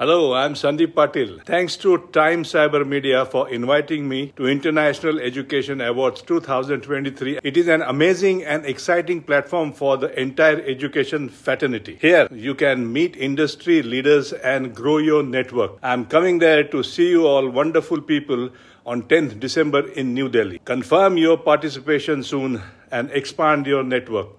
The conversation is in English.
Hello, I'm Sandeep Patil. Thanks to Time Cyber Media for inviting me to International Education Awards 2023. It is an amazing and exciting platform for the entire education fraternity. Here, you can meet industry leaders and grow your network. I'm coming there to see you all wonderful people on 10th December in New Delhi. Confirm your participation soon and expand your network.